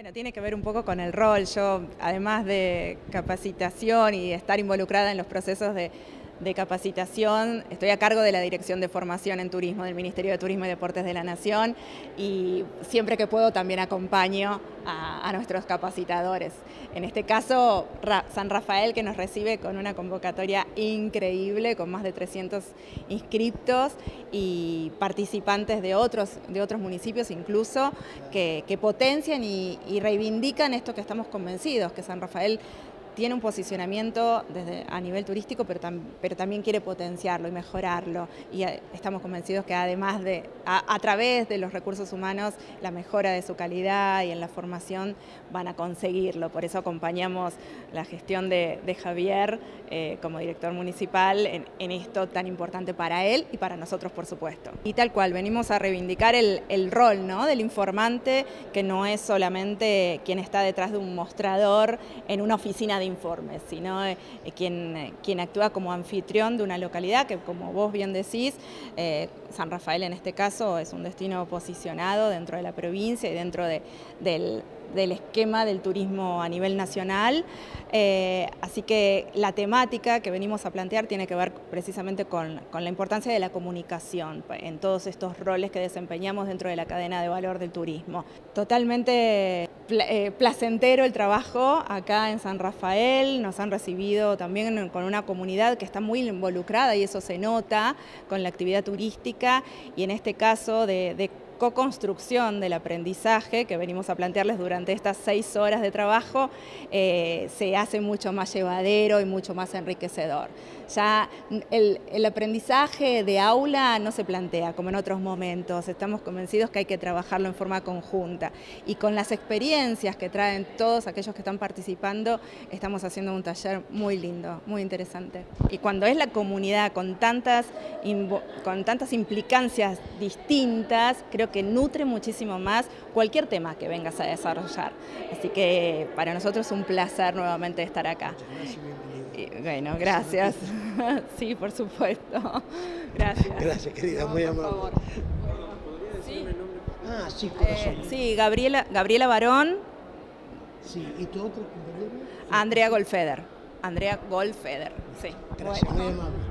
Bueno, tiene que ver un poco con el rol. Yo, además de capacitación y estar involucrada en los procesos de capacitación, estoy a cargo de la Dirección de Formación en Turismo del Ministerio de Turismo y Deportes de la Nación, y siempre que puedo también acompaño a nuestros capacitadores. En este caso, San Rafael, que nos recibe con una convocatoria increíble, con más de 300 inscriptos y participantes de otros municipios incluso, que potencian y reivindican esto que estamos convencidos, que San Rafael tiene un posicionamiento a nivel turístico, pero también quiere potenciarlo y mejorarlo. Y estamos convencidos que además a través de los recursos humanos, la mejora de su calidad y en la formación van a conseguirlo. Por eso acompañamos la gestión de Javier como director municipal en esto tan importante para él y para nosotros, por supuesto. Y tal cual, venimos a reivindicar el rol, ¿no?, del informante, que no es solamente quien está detrás de un mostrador en una oficina de informes, sino quien actúa como anfitrión de una localidad que, como vos bien decís, San Rafael en este caso es un destino posicionado dentro de la provincia y dentro del esquema del turismo a nivel nacional, así que la temática que venimos a plantear tiene que ver precisamente con la importancia de la comunicación en todos estos roles que desempeñamos dentro de la cadena de valor del turismo. Totalmente placentero el trabajo acá en San Rafael. Nos han recibido también con una comunidad que está muy involucrada, y eso se nota con la actividad turística, y en este caso de co-construcción del aprendizaje que venimos a plantearles durante estas 6 horas de trabajo, se hace mucho más llevadero y mucho más enriquecedor. Ya el aprendizaje de aula no se plantea como en otros momentos. Estamos convencidos que hay que trabajarlo en forma conjunta, y con las experiencias que traen todos aquellos que están participando estamos haciendo un taller muy lindo, muy interesante. Y cuando es la comunidad con tantas implicancias distintas, creo que nutre muchísimo más cualquier tema que vengas a desarrollar. Así que para nosotros es un placer nuevamente estar acá. Bueno, gracias. Sí, por supuesto. Gracias. Gracias, querida, muy amable. Por favor. ¿Podría decirme el nombre? Ah, sí, corazón. Sí, Gabriela Barón. Sí, ¿y tu otro compañero? Andrea Goldfeder. Andrea Goldfeder, sí. Gracias, muy amable.